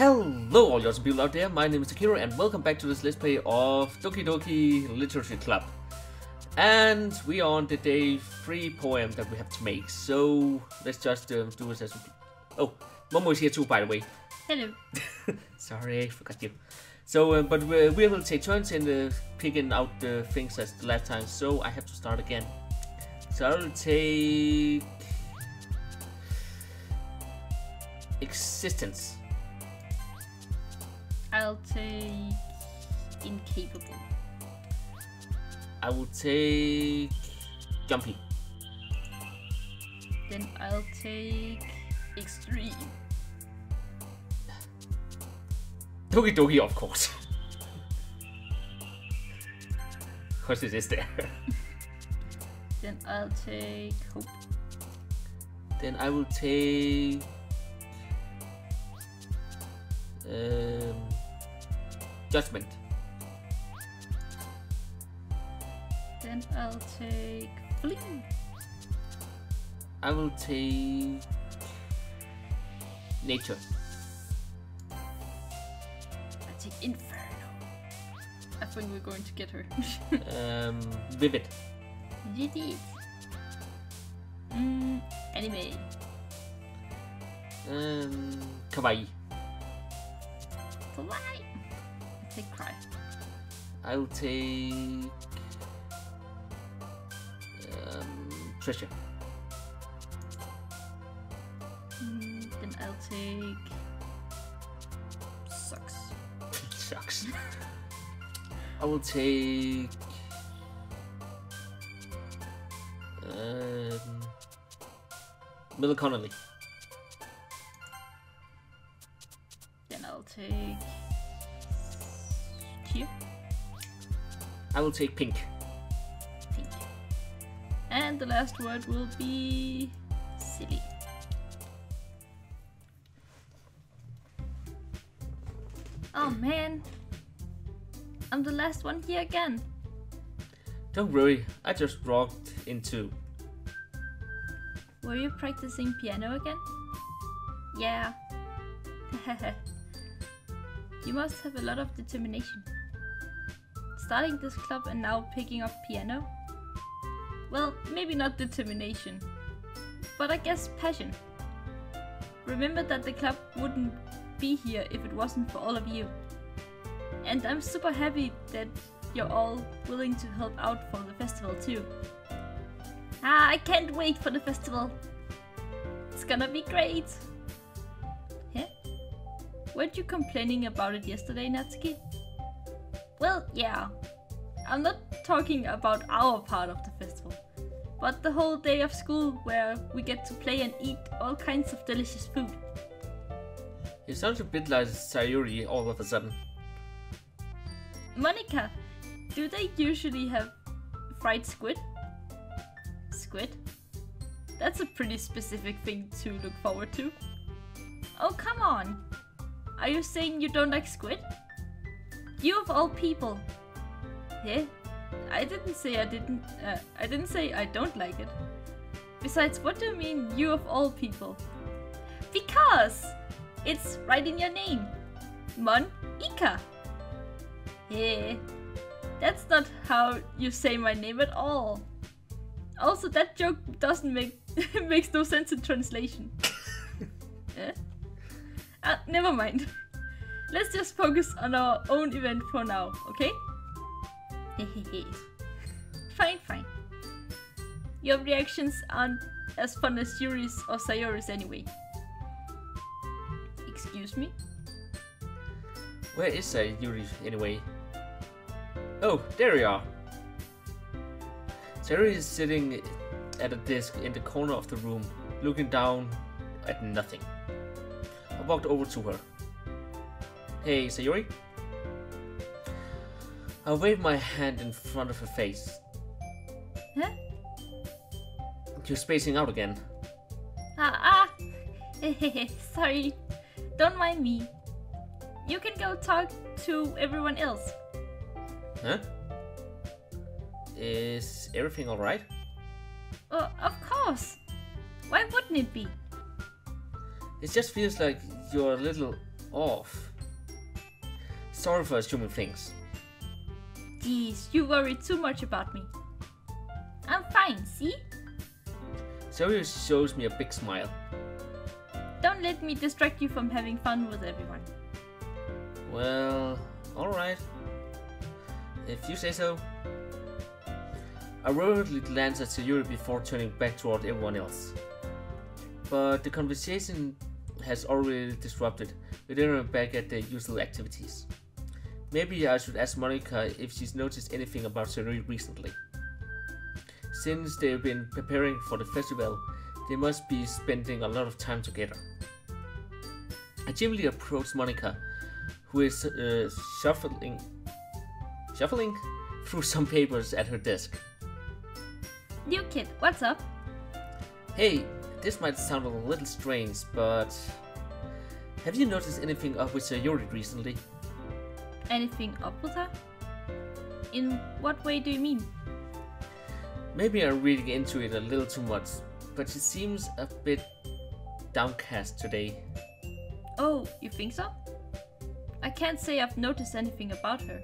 Hello all your people out there, my name is Akira and welcome back to this let's play of Doki Doki Literature Club. And we are on the day 3 poem that we have to make, so let's just do this as we... Oh, Momo is here too, by the way. Hello. Sorry, I forgot you. So, but we will take turns in picking out the things as the last time, so I have to start again. So I'll take... Existence. I'll take incapable. I will take jumpy. Then I'll take extreme. Doki Doki, of course. Because it is there. Then I'll take hope. Then I will take judgment. Then I'll take fling. I will take nature. I'll take inferno. I think we're going to get her. Vivid. Vivid. Anime. Kawaii. Kawaii. Take cry. I will take treasure. Then I'll take sucks. Sucks. I will take Miller Connolly. Then I'll take. Here. I will take pink. Pink. And the last word will be silly. Oh man, I'm the last one here again. Don't worry, I just walked in two. Were you practicing piano again? Yeah. You must have a lot of determination. Starting this club and now picking up piano? Well, maybe not determination, but I guess passion. Remember that the club wouldn't be here if it wasn't for all of you. And I'm super happy that you're all willing to help out for the festival too. Ah, I can't wait for the festival! It's gonna be great! Huh? Weren't you complaining about it yesterday, Natsuki? Well, yeah. I'm not talking about our part of the festival, but the whole day of school where we get to play and eat all kinds of delicious food. You sound a bit like Sayori all of a sudden. Monika, do they usually have fried squid? Squid? That's a pretty specific thing to look forward to. Oh, come on! Are you saying you don't like squid? You of all people. Yeah, I didn't say I don't like it. Besides, what do you mean, you of all people? Because it's right in your name, Monika. Yeah, that's not how you say my name at all. Also, that joke doesn't make makes no sense in translation. Yeah? Never mind. Let's just focus on our own event for now, okay? Hehehe. Fine. Your reactions aren't as fun as Yuri's or Sayori's anyway. Excuse me? Where is Sayori anyway? Oh, there we are. Sayori is sitting at a desk in the corner of the room, looking down at nothing. I walked over to her. Hey, Sayori. I waved my hand in front of her face. Huh? You're spacing out again. Sorry. Don't mind me. You can go talk to everyone else. Huh? Is everything alright? Of course. Why wouldn't it be? It just feels like you're a little off. Sorry for assuming things. Geez, you worry too much about me. I'm fine, see? Sayori shows me a big smile. Don't let me distract you from having fun with everyone. Well, alright. If you say so. I reverently glance at Sayori before turning back toward everyone else. But the conversation has already disrupted. We didn't back at the usual activities. Maybe I should ask Monika if she's noticed anything about Sayori recently. Since they've been preparing for the festival, they must be spending a lot of time together. I timidly approach Monika, who is shuffling through some papers at her desk. New kid, what's up? Hey, this might sound a little strange, but have you noticed anything up with Sayori recently? Anything up with her? In what way do you mean? Maybe I'm reading into it a little too much, but she seems a bit downcast today. Oh, you think so? I can't say I've noticed anything about her.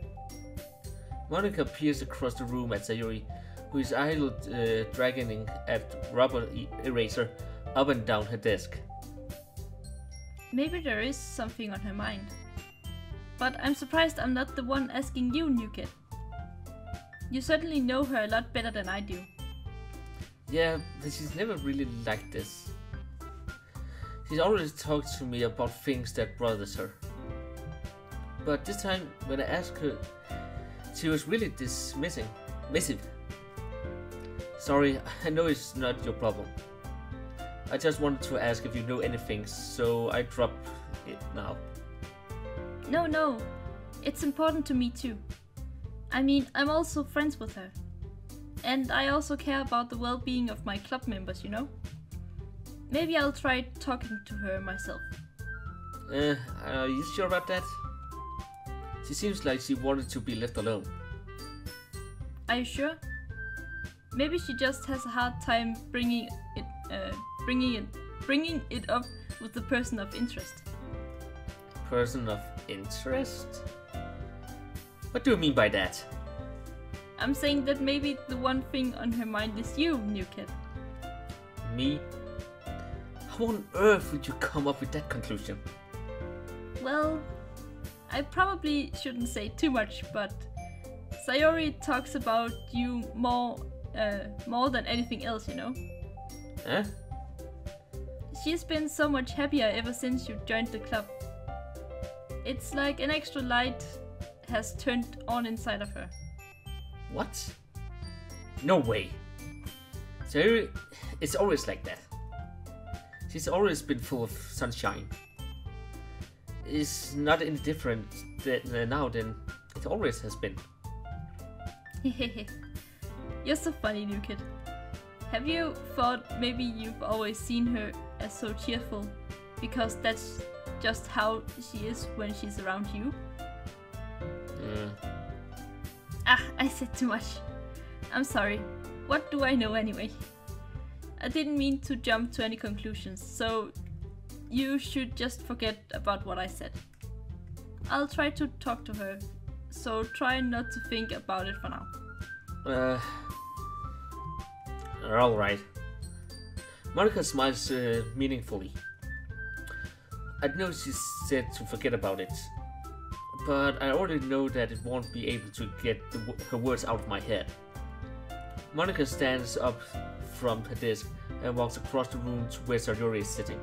Monika peers across the room at Sayori, who is idle dragging at rubber eraser up and down her desk. Maybe there is something on her mind. But I'm surprised I'm not the one asking you, new kid. You certainly know her a lot better than I do. Yeah, but she's never really like this. She's always talked to me about things that bothers her. But this time, when I asked her, she was really dismissive. Sorry, I know it's not your problem. I just wanted to ask if you know anything, so I drop it now. No, it's important to me too. I mean, I'm also friends with her. And I also care about the well-being of my club members, you know? Maybe I'll try talking to her myself. Are you sure about that? She seems like she wanted to be left alone. Are you sure? Maybe she just has a hard time bringing it up with the person of interest. Person of interest? What do you mean by that? I'm saying that maybe the one thing on her mind is you, new kid. Me? How on earth would you come up with that conclusion? Well, I probably shouldn't say too much, but Sayori talks about you more than anything else, you know? Huh? She's been so much happier ever since you joined the club. It's like an extra light has turned on inside of her. What? No way! Sayori, it's always like that. She's always been full of sunshine. It's not any different now than it always has been. Hehehe. You're so funny, new kid. Have you thought maybe you've always seen her as so cheerful, because that's just how she is when she's around you? Ah, I said too much. I'm sorry. What do I know anyway? I didn't mean to jump to any conclusions, so you should just forget about what I said. I'll try to talk to her, so try not to think about it for now. Alright. Monika smiles meaningfully. I know she said to forget about it, but I already know that it won't be able to get her words out of my head. Monika stands up from her desk and walks across the room to where Sayori is sitting.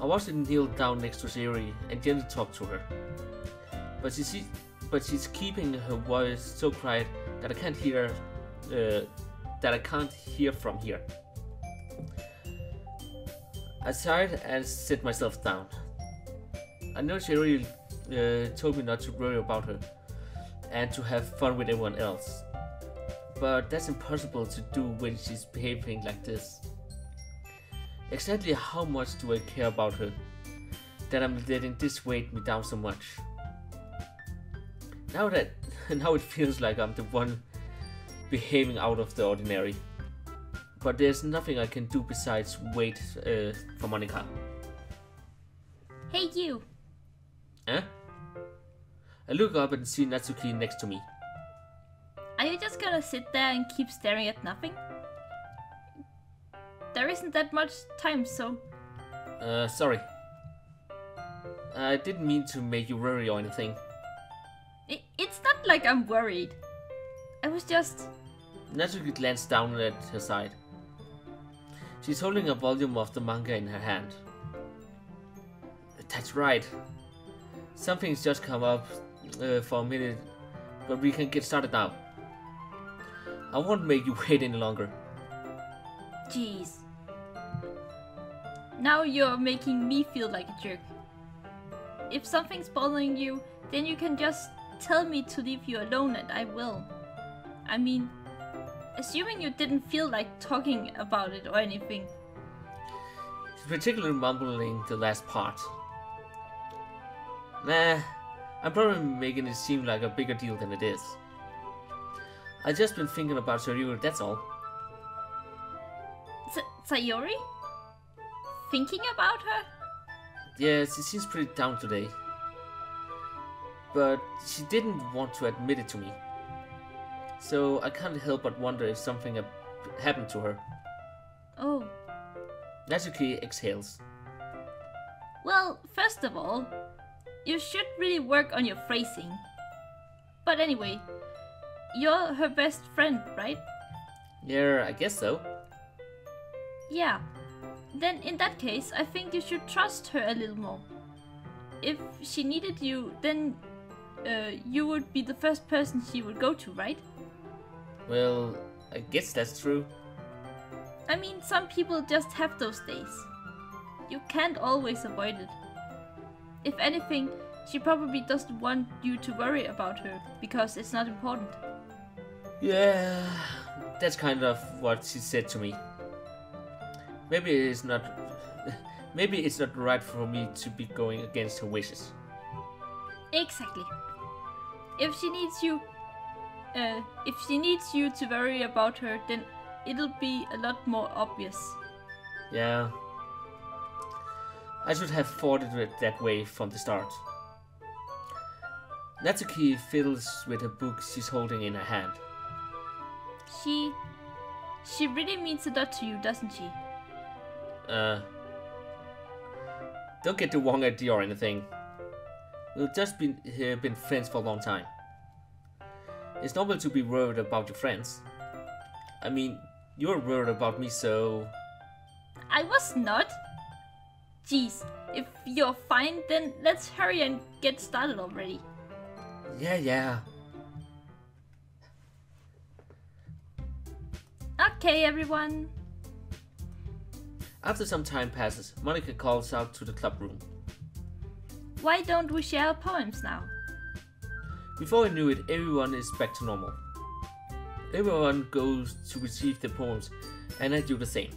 I watched her kneel down next to Sayori and gently talk to her, but she's keeping her voice so quiet that I can't hear from here. I sighed and set myself down. I know Sayori told me not to worry about her and to have fun with everyone else, but that's impossible to do when she's behaving like this. Exactly how much do I care about her that I'm letting this weight me down so much? Now it feels like I'm the one behaving out of the ordinary. But there's nothing I can do besides wait for Monika. Hey you! Eh? I look up and see Natsuki next to me. Are you just gonna sit there and keep staring at nothing? There isn't that much time, so... Sorry. I didn't mean to make you worry or anything. It's not like I'm worried. I was just... Natsuki glanced down at her side. She's holding a volume of the manga in her hand. That's right. Something's just come up for a minute, but we can get started now. I won't make you wait any longer. Jeez. Now you're making me feel like a jerk. If something's bothering you, then you can just tell me to leave you alone and I will. I mean, assuming you didn't feel like talking about it or anything. She's particularly mumbling the last part. Nah, I'm probably making it seem like a bigger deal than it is. I've just been thinking about Sayori, that's all. Sayori? Thinking about her? Yeah, she seems pretty down today. But she didn't want to admit it to me. So I can't help but wonder if something happened to her. Oh. Natsuki exhales. Well, first of all, you should really work on your phrasing. But anyway, you're her best friend, right? Yeah, I guess so. Yeah. Then in that case, I think you should trust her a little more. If she needed you, then you would be the first person she would go to, right? Well, I guess that's true. I mean, some people just have those days. You can't always avoid it. If anything, she probably doesn't want you to worry about her, because it's not important. Yeah, that's kind of what she said to me. Maybe it's not right for me to be going against her wishes. Exactly. If she needs you, to worry about her, then it'll be a lot more obvious. Yeah. I should have thought of it that way from the start. Natsuki fiddles with her book she's holding in her hand. She really means a lot to you, doesn't she? Don't get the wrong idea or anything. We've just been friends for a long time. It's normal to be worried about your friends. I mean, you're worried about me, so... I was not! Jeez, if you're fine, then let's hurry and get started already. Yeah. Okay, everyone. After some time passes, Monika calls out to the club room. Why don't we share our poems now? Before I knew it, everyone is back to normal. Everyone goes to receive their poems, and I do the same.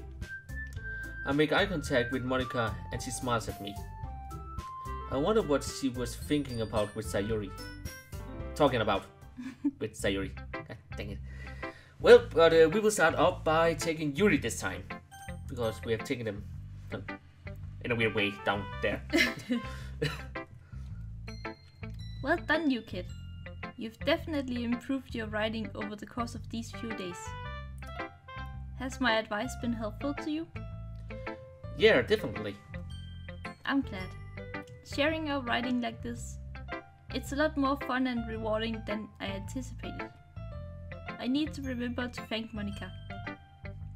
I make eye contact with Monika, and she smiles at me. I wonder what she was thinking about with Sayori. Talking about with Sayori. God dang it. Well, but we will start off by taking Yuri this time. Because we have taken them in a weird way down there. Well done, you kid. You've definitely improved your writing over the course of these few days. Has my advice been helpful to you? Yeah, definitely. I'm glad. Sharing our writing like this, it's a lot more fun and rewarding than I anticipated. I need to remember to thank Monika.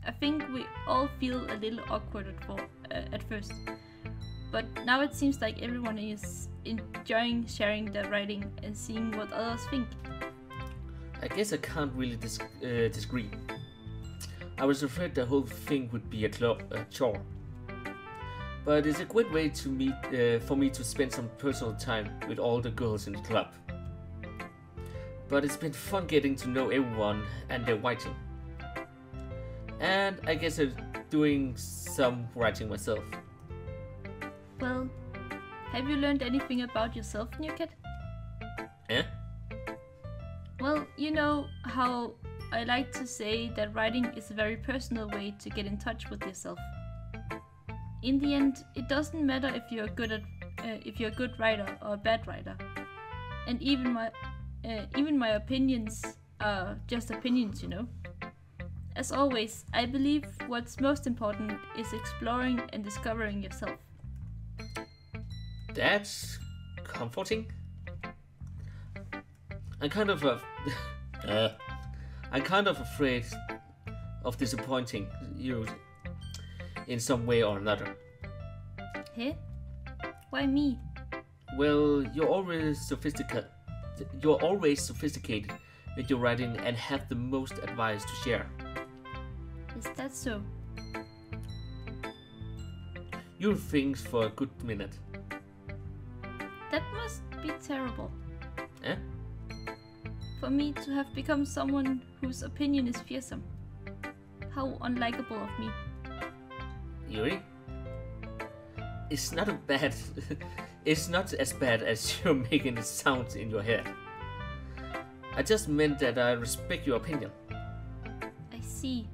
I think we all feel a little awkward at first, but now it seems like everyone is enjoying sharing their writing and seeing what others think. I guess I can't really disagree. I was afraid the whole thing would be a chore, but it's a good way to for me to spend some personal time with all the girls in the club. But it's been fun getting to know everyone and their writing. And I guess I'm doing some writing myself. Well, have you learned anything about yourself, new kid? Eh? Well, you know how I like to say that writing is a very personal way to get in touch with yourself. In the end, it doesn't matter if you're good at if you're a good writer or a bad writer. And even my opinions are just opinions, you know. As always, I believe what's most important is exploring and discovering yourself. That's comforting. I'm kind of afraid of disappointing you in some way or another. Hey? Why me? Well, you're always sophisticated with your writing and have the most advice to share. Is that so? You think for a good minute. That must be terrible. Eh? For me to have become someone whose opinion is fearsome. How unlikable of me. Yuri? It's not as bad as you're making it sound in your head. I just meant that I respect your opinion. I see.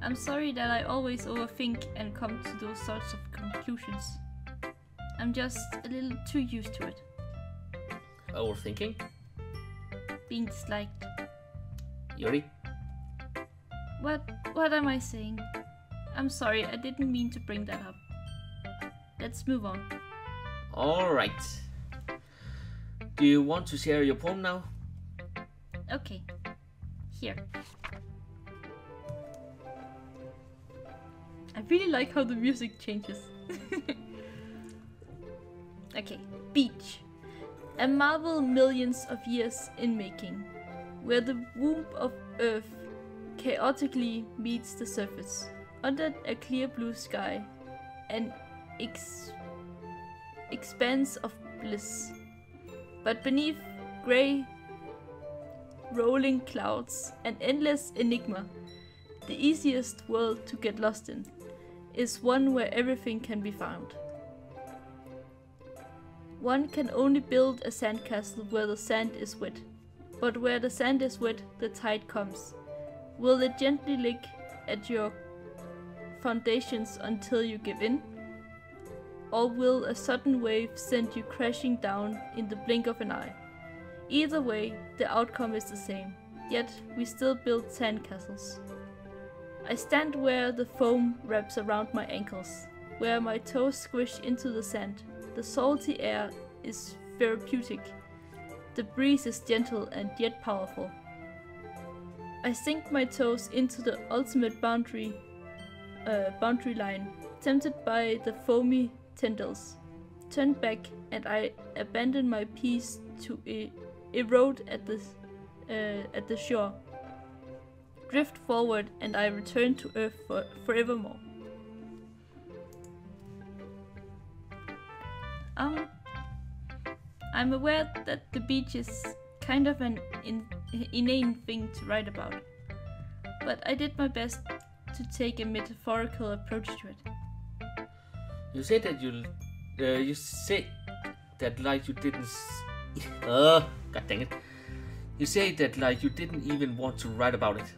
I'm sorry that I always overthink and come to those sorts of conclusions. I'm just a little too used to it. Overthinking? Being disliked. Yuri? What am I saying? I'm sorry, I didn't mean to bring that up. Let's move on. Alright. Do you want to share your poem now? Okay. Here. I really like how the music changes. Okay, beach. A marvel millions of years in making, where the womb of earth chaotically meets the surface, under a clear blue sky, an expanse of bliss. But beneath grey, rolling clouds, an endless enigma, the easiest world to get lost in, is one where everything can be found. One can only build a sandcastle where the sand is wet, but where the sand is wet, the tide comes. Will it gently lick at your foundations until you give in? Or will a sudden wave send you crashing down in the blink of an eye? Either way, the outcome is the same, yet we still build sandcastles. I stand where the foam wraps around my ankles, where my toes squish into the sand. The salty air is therapeutic. The breeze is gentle and yet powerful. I sink my toes into the ultimate boundary line, tempted by the foamy tendrils. Turn back and I abandon my peace to erode at the shore. Drift forward and I return to earth forevermore. I'm aware that the beach is kind of an inane thing to write about, but I did my best to take a metaphorical approach to it. You say that You say that like you didn't even want to write about it.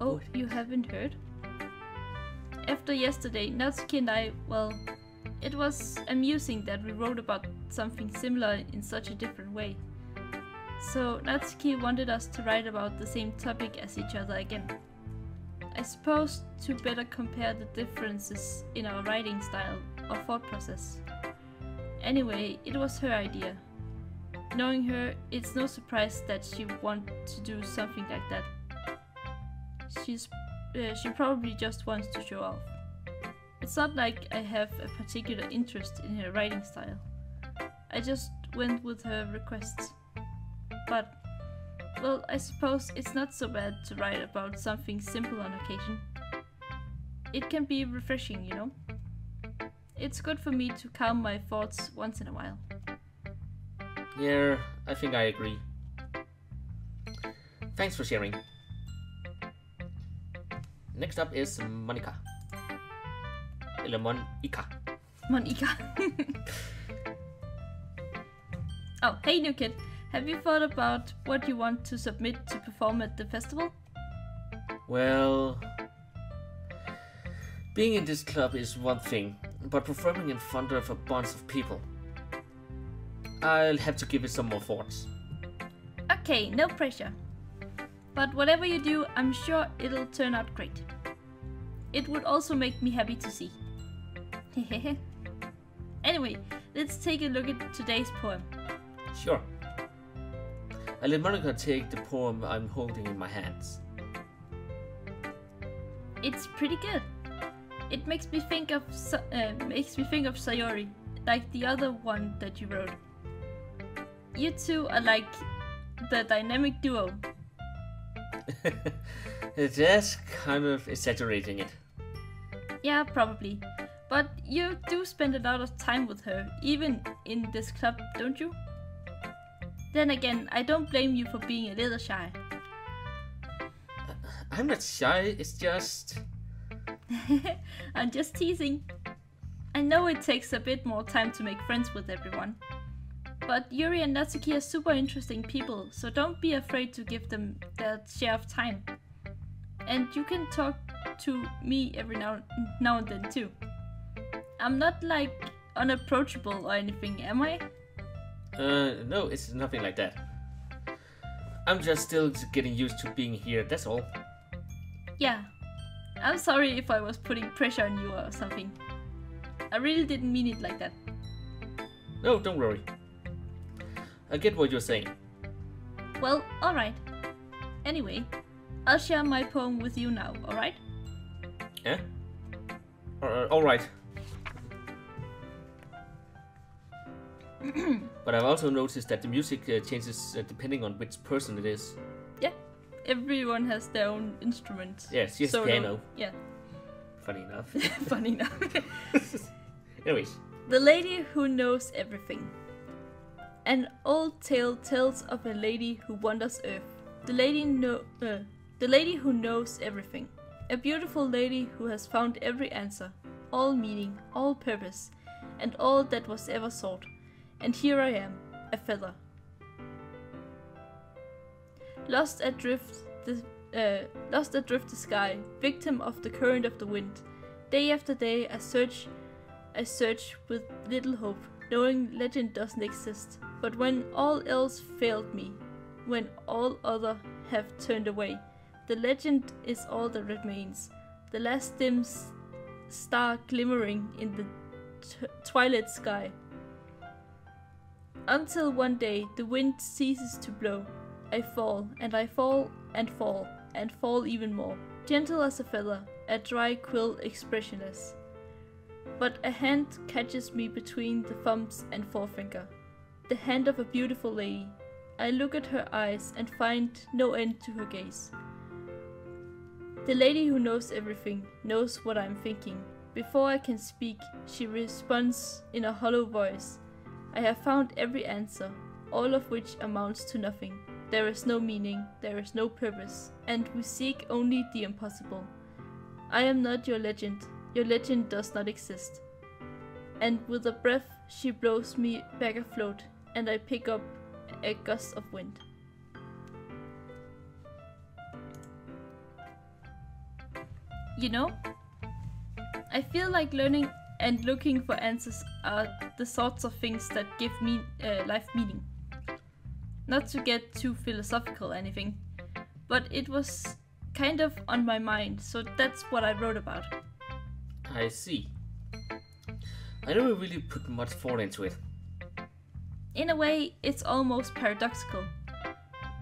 Oh, you haven't heard? After yesterday, Natsuki and I, well, it was amusing that we wrote about something similar in such a different way. So Natsuki wanted us to write about the same topic as each other again. I suppose to better compare the differences in our writing style or thought process. Anyway, it was her idea. Knowing her, it's no surprise that she wanted to do something like that. She probably just wants to show off. It's not like I have a particular interest in her writing style. I just went with her request. But, well, I suppose it's not so bad to write about something simple on occasion. It can be refreshing, you know? It's good for me to calm my thoughts once in a while. Yeah, I think I agree. Thanks for sharing. Next up is Monika. Monika. Oh, hey new kid. Have you thought about what you want to submit to perform at the festival? Well, being in this club is one thing, by performing in front of a bunch of people. I'll have to give it some more thoughts. Okay, no pressure. But whatever you do, I'm sure it'll turn out great. It would also make me happy to see. Hehehe. Anyway, let's take a look at today's poem. Sure. I let Monika take the poem I'm holding in my hands. It's pretty good. It makes me think of Sayori, like the other one that you wrote. You two are like the dynamic duo. That's kind of exaggerating it. Yeah, probably. But you do spend a lot of time with her, even in this club, don't you? Then again, I don't blame you for being a little shy. I'm not shy, it's just... I'm just teasing. I know it takes a bit more time to make friends with everyone. But Yuri and Natsuki are super interesting people, so don't be afraid to give them their share of time. And you can talk to me every now and then too. I'm not like unapproachable or anything, am I? No, it's nothing like that. I'm just still getting used to being here, that's all. Yeah. I'm sorry if I was putting pressure on you or something. I really didn't mean it like that. No, don't worry. I get what you're saying. Well, alright. Anyway, I'll share my poem with you now, alright? Eh? Alright. But I've also noticed that the music changes depending on which person it is. Yeah, everyone has their own instruments. Yeah, she has piano. Yeah. Funny enough. Funny enough. Anyways. The Lady Who Knows Everything. An old tale tells of a lady who wanders Earth. The lady who knows everything. A beautiful lady who has found every answer, all meaning, all purpose, and all that was ever sought. And here I am, a feather. Lost adrift the sky, victim of the current of the wind. Day after day I search with little hope, knowing legend doesn't exist. But when all else failed me, when all other have turned away, the legend is all that remains. The last dim star glimmering in the twilight sky. Until one day the wind ceases to blow. I fall, and I fall, and fall, and fall even more. Gentle as a feather, a dry quill expressionless. But a hand catches me between the thumbs and forefinger. The hand of a beautiful lady. I look at her eyes and find no end to her gaze. The lady who knows everything knows what I'm thinking. Before I can speak, she responds in a hollow voice. I have found every answer, all of which amounts to nothing. There is no meaning, there is no purpose, and we seek only the impossible. I am not your legend does not exist. And with a breath, she blows me back afloat, and I pick up a gust of wind. You know, I feel like learning and looking for answers are the sorts of things that give me life meaning. Not to get too philosophical or anything, but it was kind of on my mind, so that's what I wrote about. I see. I never really put much thought into it. In a way, it's almost paradoxical.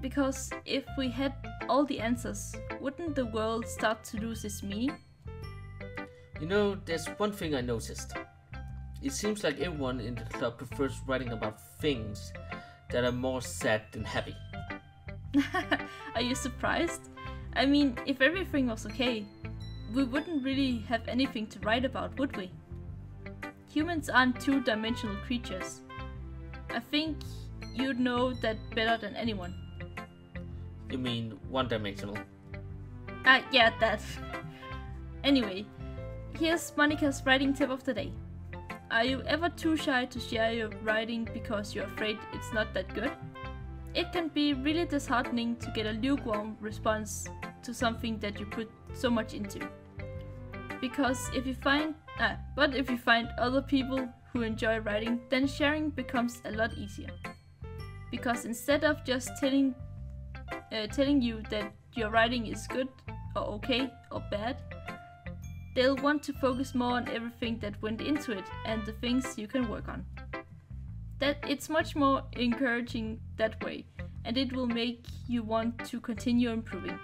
Because if we had all the answers, wouldn't the world start to lose its meaning? You know, there's one thing I noticed. It seems like everyone in the club prefers writing about things that are more sad than happy. Are you surprised? I mean, if everything was okay, we wouldn't really have anything to write about, would we? Humans aren't two-dimensional creatures. I think you'd know that better than anyone. You mean one-dimensional? Yeah, that. Anyway. Here's Monika's writing tip of the day. Are you ever too shy to share your writing because you're afraid it's not that good? It can be really disheartening to get a lukewarm response to something that you put so much into. because if you find but if you find other people who enjoy writing, then sharing becomes a lot easier. Because instead of just telling you that your writing is good or okay or bad, they'll want to focus more on everything that went into it and the things you can work on. That it's much more encouraging that way, and it will make you want to continue improving.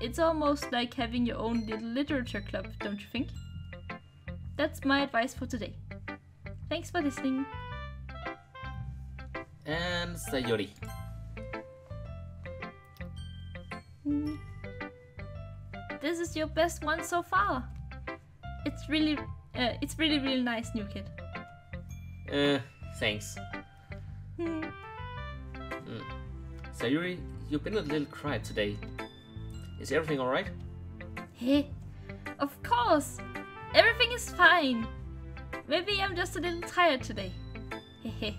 It's almost like having your own little literature club, don't you think? That's my advice for today. Thanks for listening. And Sayori. This is your best one so far. It's really nice, new kid. Thanks. Sayori, you've been a little quiet today. Is everything alright? Hey, of course! Everything is fine. Maybe I'm just a little tired today. Hehe.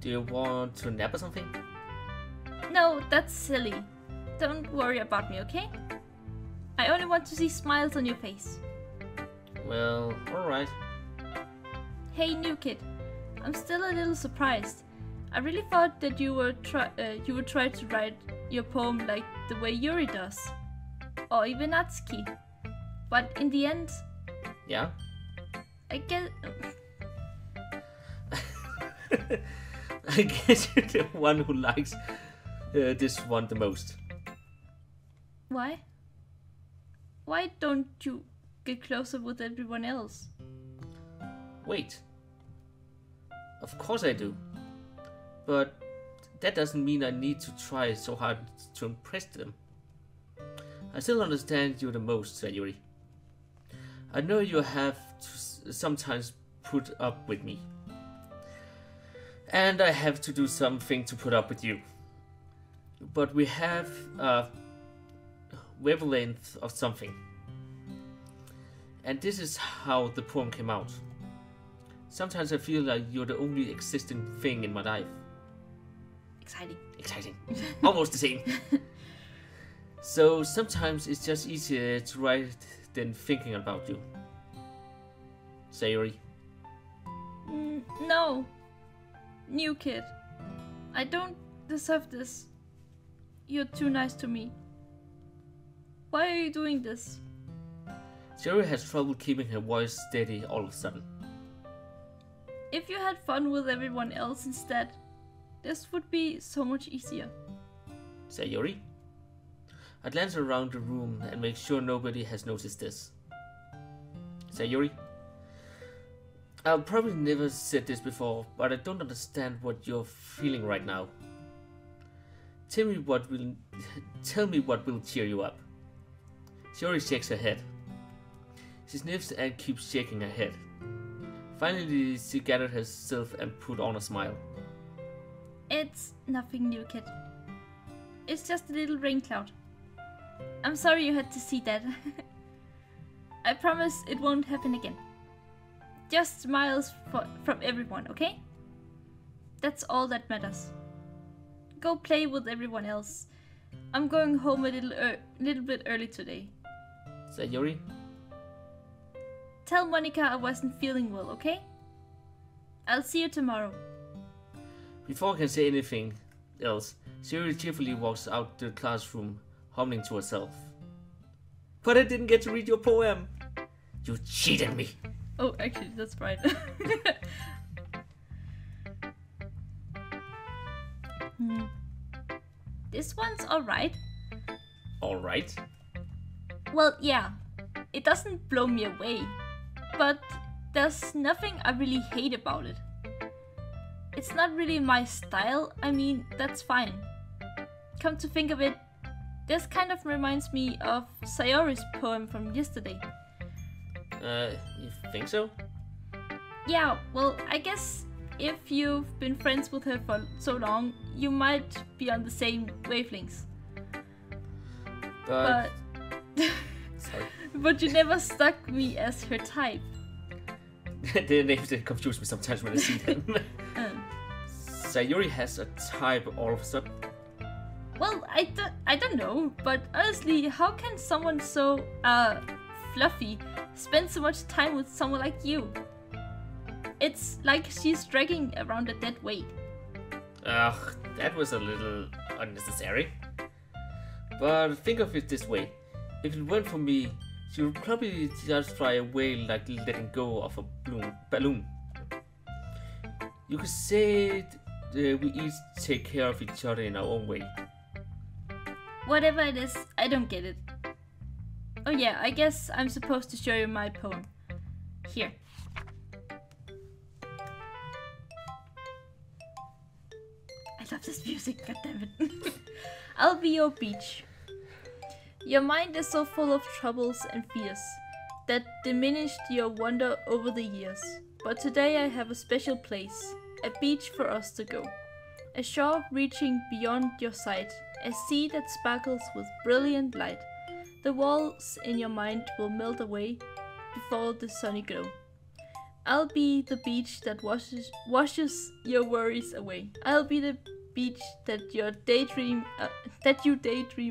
Do you want to nap or something? No, that's silly. Don't worry about me, okay? I only want to see smiles on your face. Well, alright. Hey, new kid. I'm still a little surprised. I really thought that you would try to write your poem like the way Yuri does. Or even Natsuki. But in the end... Yeah? I guess you're the one who likes this one the most. Why? Why don't you get closer with everyone else? Wait. Of course I do. But that doesn't mean I need to try so hard to impress them. I still understand you the most, Sayori. I know you have to sometimes put up with me. And I have to do something to put up with you. But we have a wavelength of something. And this is how the poem came out. Sometimes I feel like you're the only existing thing in my life. Exciting. Exciting. Almost the same. So sometimes it's just easier to write than thinking about you. Sayori. No. New kid. I don't deserve this. You're too nice to me. Why are you doing this? Sayori has trouble keeping her voice steady all of a sudden. If you had fun with everyone else instead, this would be so much easier. Sayori? I glance around the room and make sure nobody has noticed this. Sayori? I've probably never said this before, but I don't understand what you're feeling right now. Tell me what will cheer you up. Sayori shakes her head. She sniffs and keeps shaking her head. Finally, she gathered herself and put on a smile. It's nothing, new kid. It's just a little rain cloud. I'm sorry you had to see that. I promise it won't happen again. Just smiles from everyone, okay? That's all that matters. Go play with everyone else. I'm going home a little bit early today. Sayori? Tell Monika I wasn't feeling well, okay? I'll see you tomorrow. Before I can say anything else, Sayori cheerfully walks out the classroom, humming to herself. But I didn't get to read your poem! You cheated me! Oh, actually, that's right. This one's alright. Alright? Well, yeah. It doesn't blow me away. But there's nothing I really hate about it. It's not really my style. I mean, that's fine. Come to think of it, this kind of reminds me of Sayori's poem from yesterday. You think so? Yeah, well, I guess if you've been friends with her for so long, you might be on the same wavelengths. But sorry. But you never struck me as her type. Their names confuse me sometimes when I see them. Sayori has a type all of a sudden. Well, I don't know, but honestly, how can someone so, fluffy spend so much time with someone like you? It's like she's dragging around a dead weight. Ugh, that was a little unnecessary. But think of it this way. If it weren't for me, she would probably just fly away like letting go of a balloon. You could say that we each take care of each other in our own way. Whatever it is, I don't get it. Oh yeah, I guess I'm supposed to show you my poem. Here. I love this music, goddammit. I'll be your beach. Your mind is so full of troubles and fears that diminished your wonder over the years. But today I have a special place, a beach for us to go. A shore reaching beyond your sight, a sea that sparkles with brilliant light. The walls in your mind will melt away before the sunny glow. I'll be the beach that washes your worries away. I'll be the beach that you daydream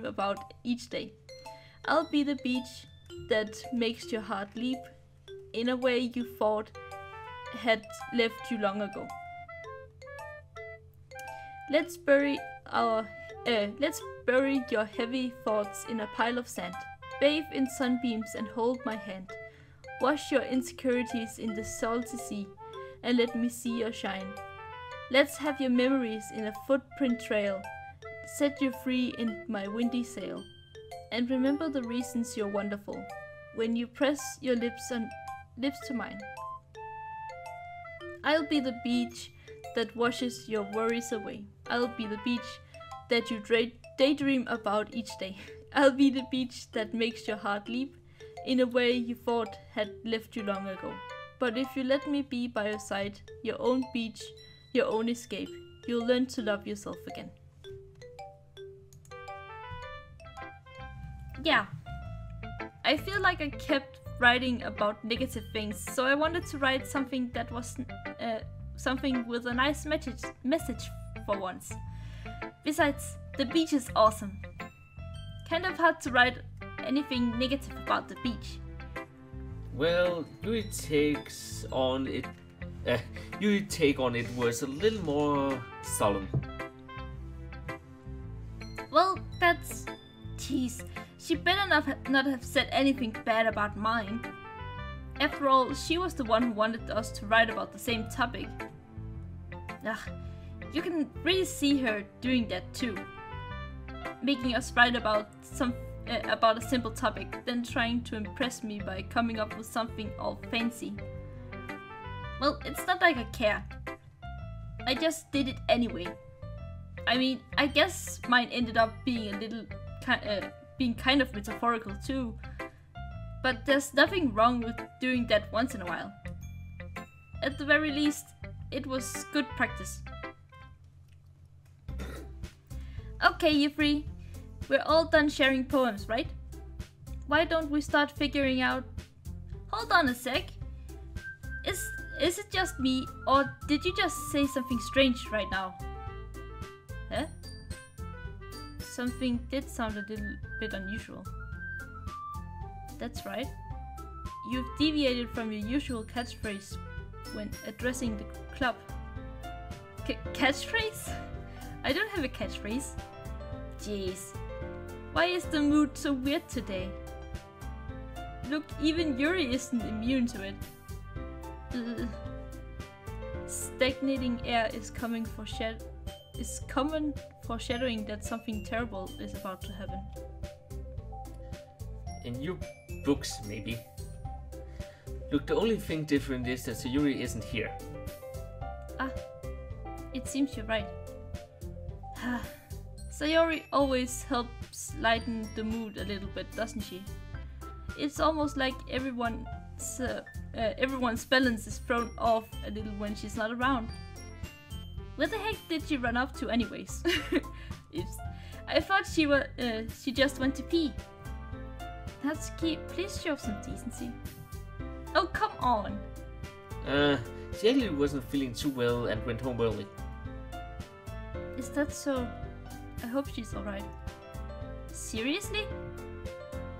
about each day. I'll be the beach that makes your heart leap in a way you thought had left you long ago. Let's bury your heavy thoughts in a pile of sand. Bathe in sunbeams and hold my hand. Wash your insecurities in the salty sea and let me see your shine. Let's have your memories in a footprint trail. Set you free in my windy sail. And remember the reasons you're wonderful when you press your lips to mine. I'll be the beach that washes your worries away. I'll be the beach that you daydream about each day. I'll be the beach that makes your heart leap in a way you thought had left you long ago. But if you let me be by your side, your own beach, your own escape, you'll learn to love yourself again. Yeah, I feel like I kept writing about negative things, so I wanted to write something that was something with a nice message for once. Besides, the beach is awesome. Kind of hard to write anything negative about the beach. Well, Yuri's take on it was a little more solemn. Well, that's... jeez, she better not have said anything bad about mine. After all, she was the one who wanted us to write about the same topic. Ugh. You can really see her doing that too, making us write about a simple topic, then trying to impress me by coming up with something all fancy. Well, it's not like I care. I just did it anyway. I mean, I guess mine ended up being kind of metaphorical too, but there's nothing wrong with doing that once in a while. At the very least, it was good practice. Okay, Yuri, we're all done sharing poems, right? Why don't we start figuring out... Hold on a sec. Is it just me, or did you just say something strange right now? Huh? Something did sound a little bit unusual. That's right. You've deviated from your usual catchphrase when addressing the club. Catchphrase? I don't have a catchphrase. Jeez. Why is the mood so weird today? Look, even Yuri isn't immune to it. Ugh. Stagnating air is common foreshadowing that something terrible is about to happen. In your books, maybe. Look, the only thing different is that Sayori isn't here. Ah, it seems you're right. Sayori always helps lighten the mood a little bit, doesn't she? It's almost like everyone's balance is thrown off a little when she's not around. Where the heck did she run off to anyways? Oops. I thought she just went to pee. Natsuki, please show some decency. Oh, come on! She actually wasn't feeling too well and went home early. Is that so? I hope she's alright. Seriously?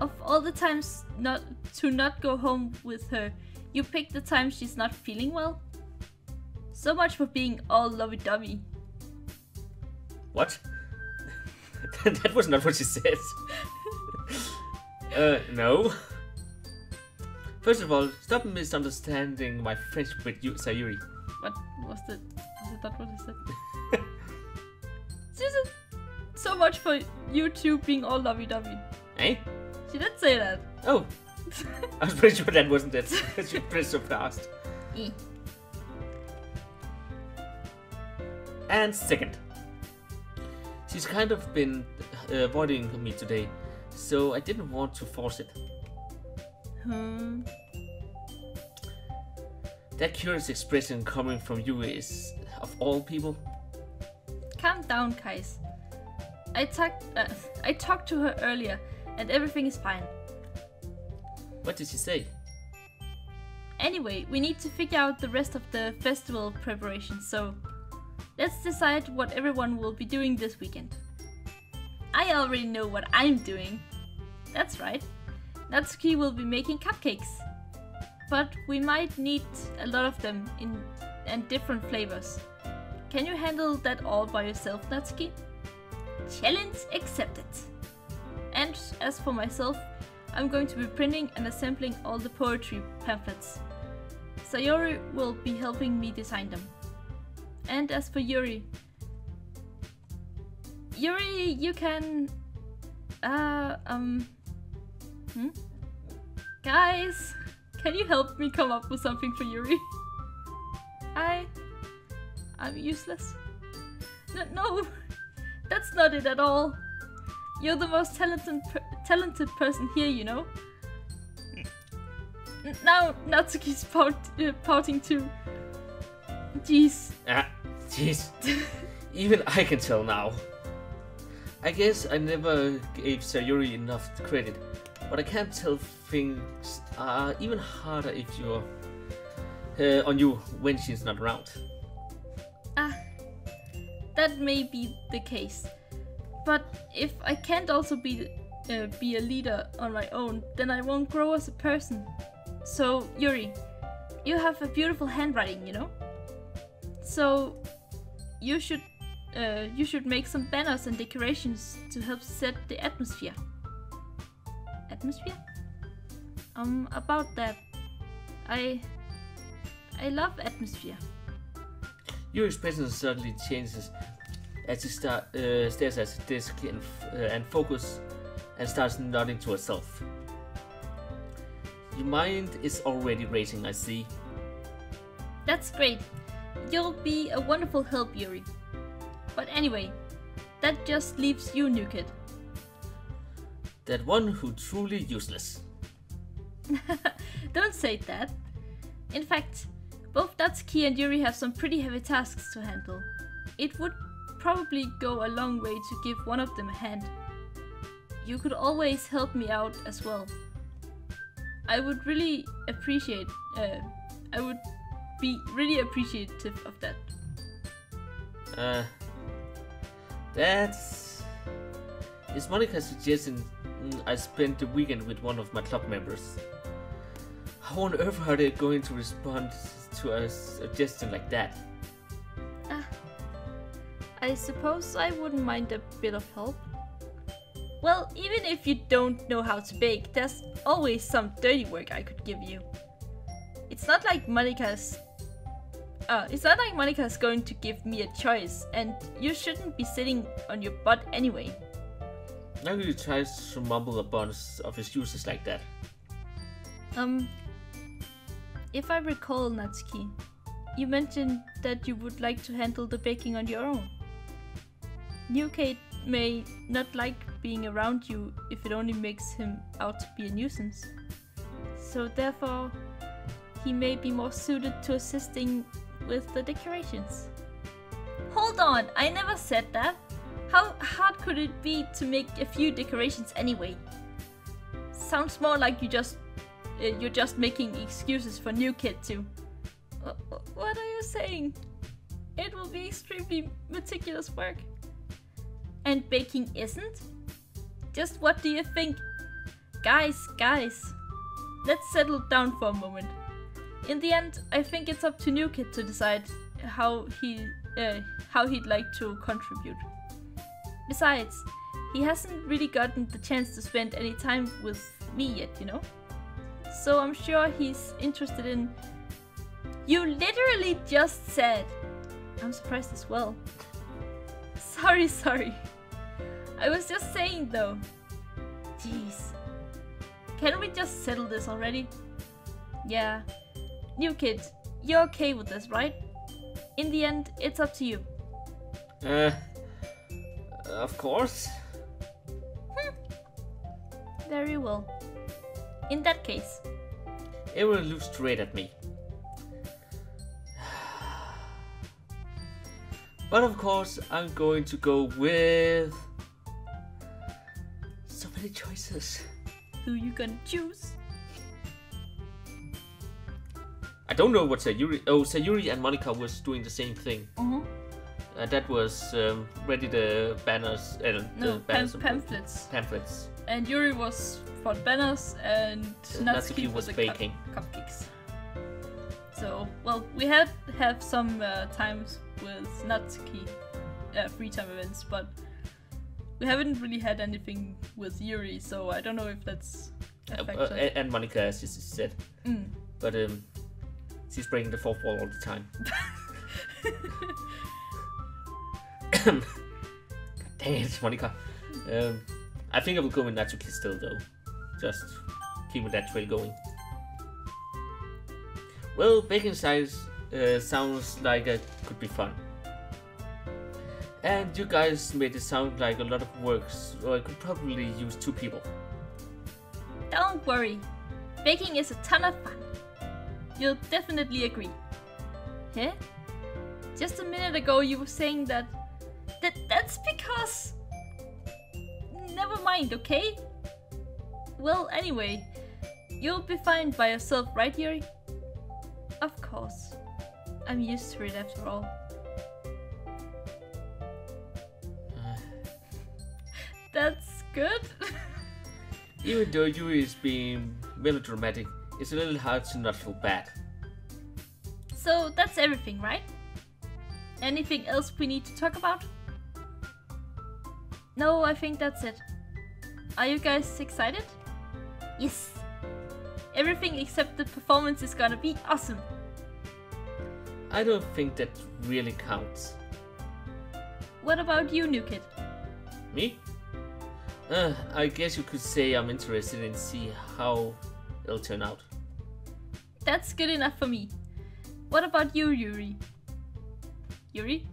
Of all the times not to go home with her, you picked the time she's not feeling well? So much for being all lovey-dovey. What? That was not what she said. No. First of all, stop misunderstanding my friendship with you, Sayori. What was that? Is that what I said? Susan, so much for you two being all lovey-dovey. Eh? She did say that. Oh. I was pretty sure that wasn't it. She pressed so fast. E. And second, she's kind of been avoiding me today, so I didn't want to force it. Hmm. That curious expression coming from you is, of all people. Calm down, Kais. I talked to her earlier, and everything is fine. What did she say? Anyway, we need to figure out the rest of the festival preparations, so let's decide what everyone will be doing this weekend. I already know what I'm doing. That's right. Natsuki will be making cupcakes. But we might need a lot of them and different flavors. Can you handle that all by yourself, Natsuki? Challenge accepted. And as for myself, I'm going to be printing and assembling all the poetry pamphlets. Sayori will be helping me design them. And as for Yuri... Yuri, you can... Guys, can you help me come up with something for Yuri? I'm useless. No, that's not it at all. You're the most talented person here, you know? Now Natsuki's pouting too. Jeez. Jeez. Even I can tell now. I guess I never gave Sayori enough credit, but I can't tell things are even harder if you're on you when she's not around. Ah, that may be the case. But if I can't also be a leader on my own, then I won't grow as a person. So, Yuri, you have a beautiful handwriting, you know? So, you should make some banners and decorations to help set the atmosphere. Atmosphere? About that. I love atmosphere. Your expression suddenly changes as she stares at the desk and focus and starts nodding to herself. Your mind is already racing, I see. That's great. You'll be a wonderful help, Yuri. But anyway, that just leaves you, new kid. That one who truly useless. Don't say that. In fact, both Natsuki and Yuri have some pretty heavy tasks to handle. It would probably go a long way to give one of them a hand. You could always help me out as well. I would really appreciate. I would be really appreciative of that. It's Monika's suggestion I spend the weekend with one of my club members. How on earth are they going to respond to a suggestion like that? I suppose I wouldn't mind a bit of help. Well, even if you don't know how to bake, there's always some dirty work I could give you. It's not like Monika's going to give me a choice, and you shouldn't be sitting on your butt anyway. Nobody tries to mumble a bunch of excuses like that. If I recall, Natsuki, you mentioned that you would like to handle the baking on your own. New Kate may not like being around you if it only makes him out to be a nuisance. So therefore, he may be more suited to assisting with the decorations. Hold on, I never said that. How hard could it be to make a few decorations anyway? Sounds more like you're just making excuses for New Kid too. What are you saying? It will be extremely meticulous work. and baking isn't? Just what do you think? Guys, let's settle down for a moment. In the end, I think it's up to New Kid to decide how he'd like to contribute. Besides, he hasn't really gotten the chance to spend any time with me yet, you know? So I'm sure he's interested in... You literally just said... I'm surprised as well. Sorry. I was just saying though. Jeez. Can we just settle this already? Yeah. New Kid, you're okay with this, right? In the end, it's up to you. Of course. Very well. In that case... Everyone looks straight at me. But of course, I'm going to go with... So many choices. Who you gonna choose? I don't know what Sayori... Oh, Sayori and Monika was doing the same thing. Mm-hmm. That was ready the banners... Pamphlets. And Yuri was for banners and Natsuki was baking cupcakes. So, well, we have some times with Natsuki free time events, but we haven't really had anything with Yuri, so I don't know if that's effective. And Monika, as you said. Mm. But she's breaking the fourth wall all the time. God dang it, Monika. I think I will go with Natsuki still, though. Just keep with that trail going. Well, baking sounds like it could be fun. And you guys made it sound like a lot of work, so I could probably use two people. Don't worry. Baking is a ton of fun. You'll definitely agree. Huh? Just a minute ago you were saying that's because... Never mind, okay? Well, anyway, you'll be fine by yourself, right, Yuri? Of course. I'm used to it after all. That's good. Even though Yuri is being melodramatic, it's a little hard to not feel bad. So that's everything, right? Anything else we need to talk about? No, I think that's it. Are you guys excited? Yes! Everything except the performance is gonna be awesome. I don't think that really counts. What about you, New Kid? Me? I guess you could say I'm interested in see how it'll turn out. That's good enough for me. What about you, Yuri? Yuri?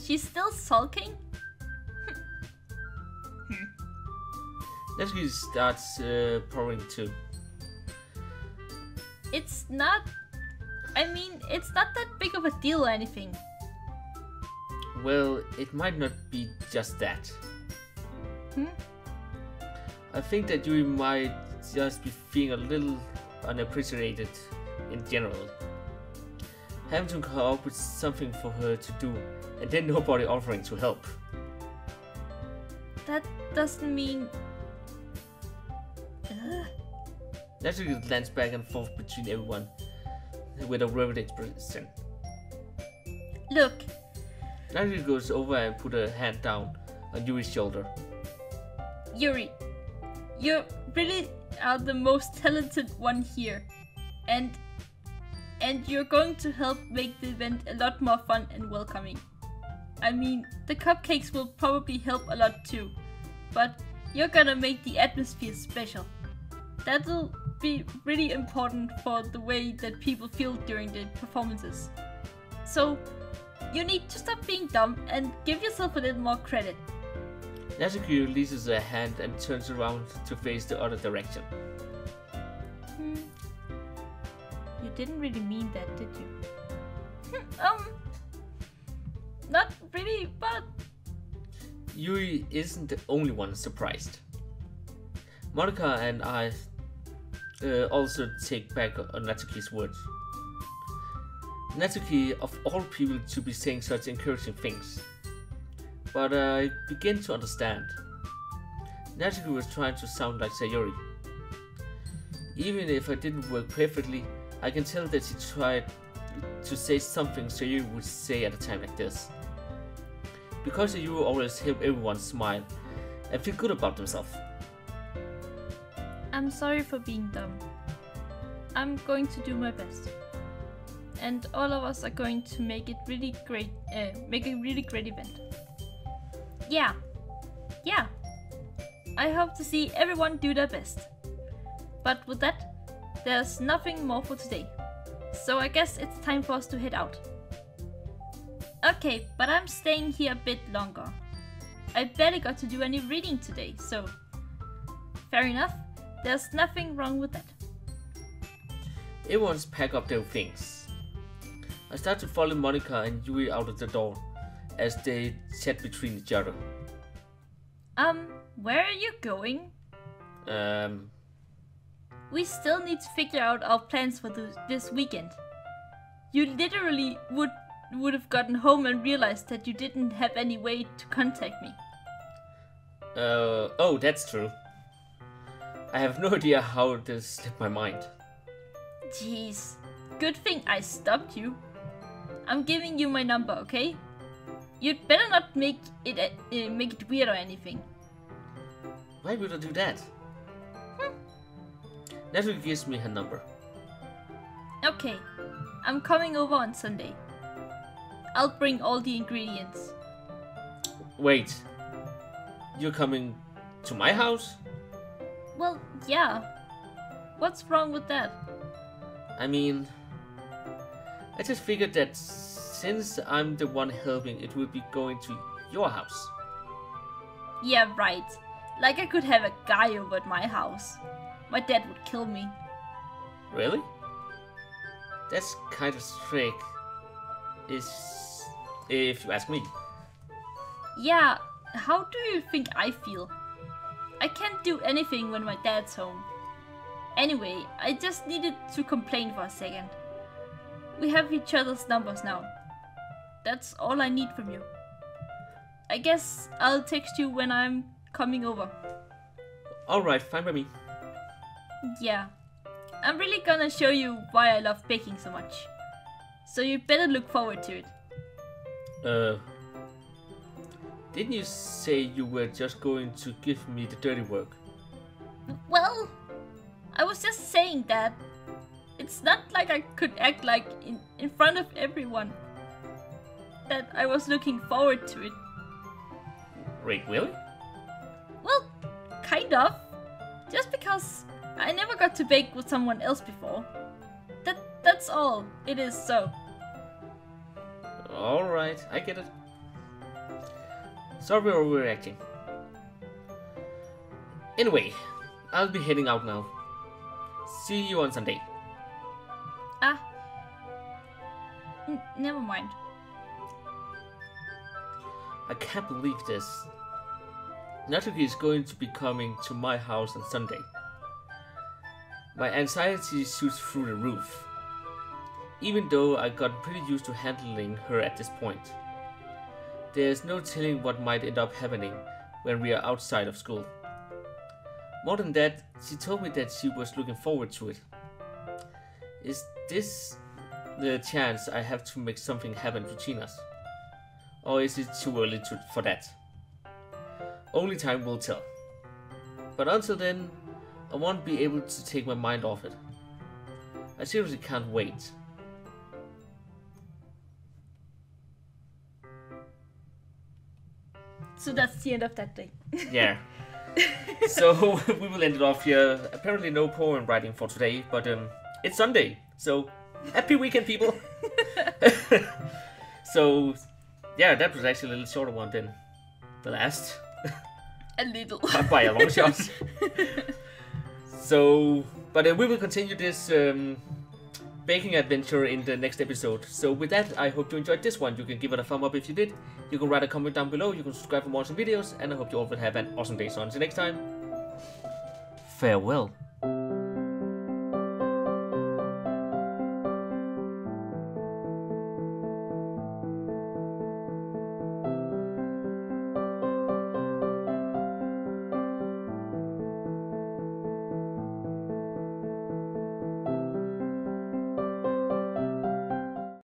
She's still sulking? Natsuki starts pouring too. It's not... I mean, it's not that big of a deal or anything. Well, it might not be just that. I think that you might just be feeling a little unappreciated in general. Having to come up with something for her to do, and then nobody offering to help. That doesn't mean... Natsuki glance back and forth between everyone with a worried expression. Look! Natsuki goes over and put her hand down on Yuri's shoulder. Yuri, you really are the most talented one here, and you're going to help make the event a lot more fun and welcoming. I mean, the cupcakes will probably help a lot too, but you're gonna make the atmosphere special. That'll be really important for the way that people feel during the performances. So, you need to stop being dumb and give yourself a little more credit. Natsuki releases her hand and turns around to face the other direction. You didn't really mean that, did you? Not really, but... Yuri isn't the only one surprised. Monika and I also take back on Natsuki's words. Natsuki, of all people, to be saying such encouraging things. but I begin to understand. Natsuki was trying to sound like Sayori. Even if I didn't work perfectly, I can tell that she tried to say something Sayori would say at a time like this. Because Sayori always helped everyone smile and feel good about themselves. I'm sorry for being dumb. I'm going to do my best. And all of us are going to make a really great event. Yeah. I hope to see everyone do their best. But with that, there's nothing more for today. So I guess it's time for us to head out. Okay, but I'm staying here a bit longer. I barely got to do any reading today, so... Fair enough, there's nothing wrong with that. Everyone's packed up their things. I start to follow Monika and Yuri out of the door, as they chat between each other. Where are you going? We still need to figure out our plans for this weekend. You literally would have gotten home and realized that you didn't have any way to contact me. Oh, that's true. I have no idea how this slipped my mind. Jeez, good thing I stopped you. I'm giving you my number, okay? You'd better not make it weird or anything. Why would I do that? Natsuki gives me her number. Okay, I'm coming over on Sunday. I'll bring all the ingredients. Wait, you're coming to my house? Well, yeah. What's wrong with that? I mean, I just figured that since I'm the one helping, it would be going to your house. Yeah, right. Like I could have a guy over at my house. My dad would kill me. Really? That's kind of strange, if you ask me. Yeah, how do you think I feel? I can't do anything when my dad's home. Anyway, I just needed to complain for a second. We have each other's numbers now. That's all I need from you. I guess I'll text you when I'm coming over. Alright, fine by me. Yeah, I'm really gonna show you why I love baking so much. So you better look forward to it. Didn't you say you were just going to give me the dirty work? Well, I was just saying that. It's not like I could act like in front of everyone that I was looking forward to it. Wait, really? Well, kind of. Just because I never got to bake with someone else before. That's all it is, so. Alright, I get it. Sorry for overreacting. Anyway, I'll be heading out now. See you on Sunday. Never mind. I can't believe this. Natsuki is going to be coming to my house on Sunday. My anxiety shoots through the roof, even though I got pretty used to handling her at this point. There's no telling what might end up happening when we are outside of school. More than that, she told me that she was looking forward to it. Is this the chance I have to make something happen to China's? Or is it too early for that? Only time will tell. But until then, I won't be able to take my mind off it. I seriously can't wait. So that's the end of that day. Yeah. So we will end it off here. Apparently no poem writing for today, but it's Sunday. So happy weekend, people. So yeah, that was actually a little shorter one than the last. A little. By a long shot. So, but we will continue this baking adventure in the next episode. So with that, I hope you enjoyed this one. You can give it a thumb up if you did. You can write a comment down below. You can subscribe for more awesome videos. And I hope you all will have an awesome day. So until next time, farewell.